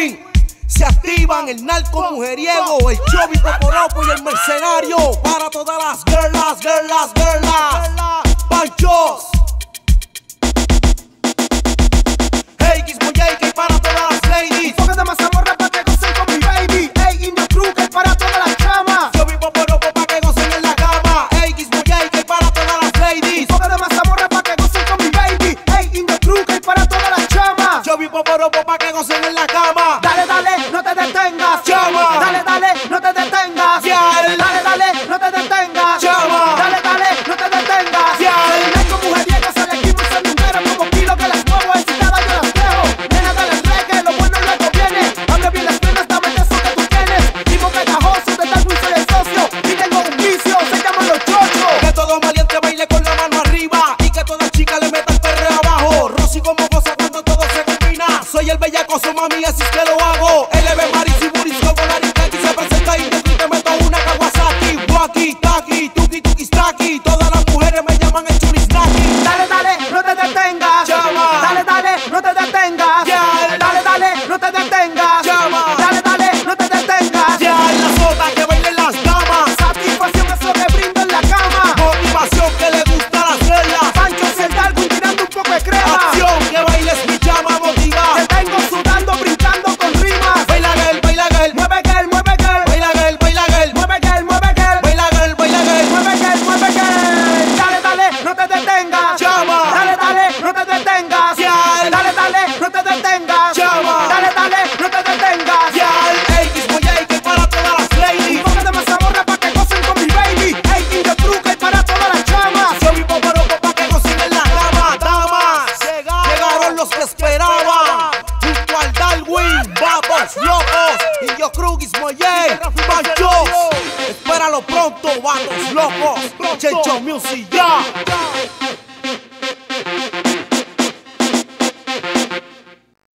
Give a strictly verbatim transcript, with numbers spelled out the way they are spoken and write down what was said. Queen se activan el narco mujeriego, el chovi poporopo y el mercenario. Para todas las girlas, girlas, girlas, panchos. Hey, Gizmo J K para todas las ladies. Pongan de mazamorra para que gocen con mi baby. Hey, Indio Kruger para todas las chamas. Chovi poporopo para que gocen en la cama. Hey, Gizmo J K para todas las ladies. Pongan de mazamorra para que gocen con mi baby. Hey, Indio Kruger para todas las chamas. Chovi poporopo para que gocen en la cama. Dale, dale, no te detengas, chama. Dale, dale, no te detengas. Dale, dale, no te detengas, chama. Dale, dale, no te detengas. Mami, así es que lo hago. L B Maris y Burisco con Arikaki se presenta y después te meto una Kawasaki. Waki, taki, tuki, tuki, taki. Todas las mujeres me llaman el churisnaki. Dale, dale, no te detengas. Llama. Dale, dale, no te detengas. Yeah. Dale, dale, no te detengas. Llama. Dale, dale, no te detengas. Ya en la sota que bailen las damas. Satisfacción es lo que brindo en la cama. Motivación que le gusta las reglas. Pancho es el largo y tirando un poco de crema. Acción que bailes mi llama motiva. Te tengo su Espéralo pronto, vatos locos. Checho Music, ya.